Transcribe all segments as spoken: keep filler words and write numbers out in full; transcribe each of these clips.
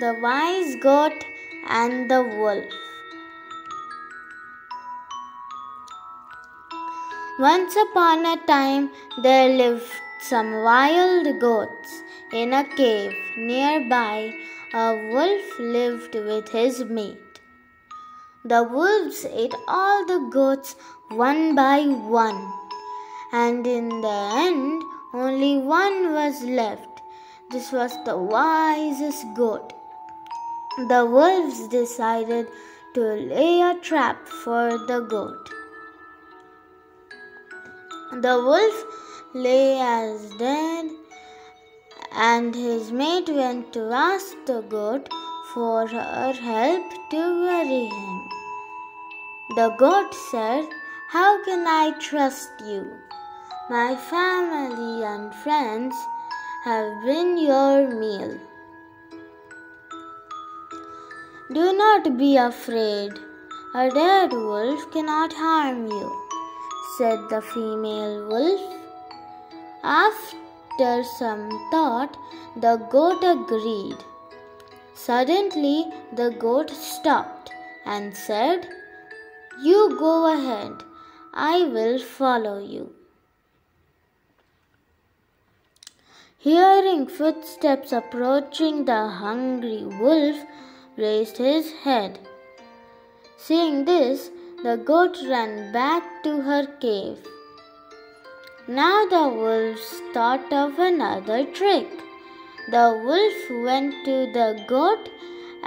The Wise Goat and the Wolf. Once upon a time, there lived some wild goats in a cave. Nearby, a wolf lived with his mate. The wolves ate all the goats one by one, and in the end, only one was left. This was the wisest goat. The wolves decided to lay a trap for the goat. The wolf lay as dead, and his mate went to ask the goat for her help to bury him. The goat said, "How can I trust you? My family and friends have been your meal. Do not be afraid. A dead wolf cannot harm you," said the female wolf. After some thought, the goat agreed. Suddenly, the goat stopped and said, "You go ahead. I will follow you." Hearing footsteps approaching, the hungry wolf raised his head. Seeing this, the goat ran back to her cave. Now the wolves thought of another trick. The wolf went to the goat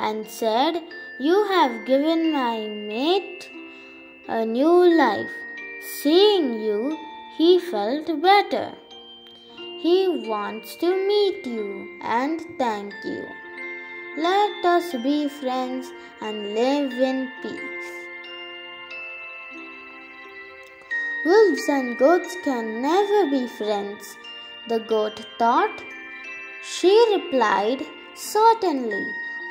and said, "You have given my mate a new life. Seeing you, he felt better. He wants to meet you and thank you. Let us be friends and live in peace." Wolves and goats can never be friends, the goat thought. She replied, "Certainly,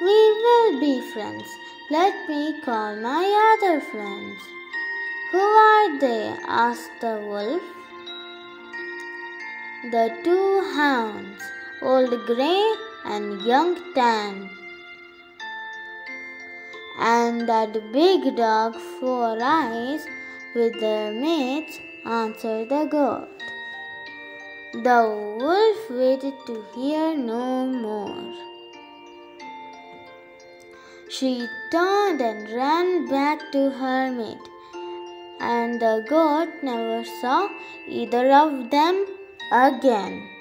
we will be friends. Let me call my other friends." "Who are they?" asked the wolf. "The two hounds, Old Grey and Young Tan, and that big dog Four Eyes with their mates," answered the goat. The wolf waited to hear no more. She turned and ran back to her mate, and the goat never saw either of them again.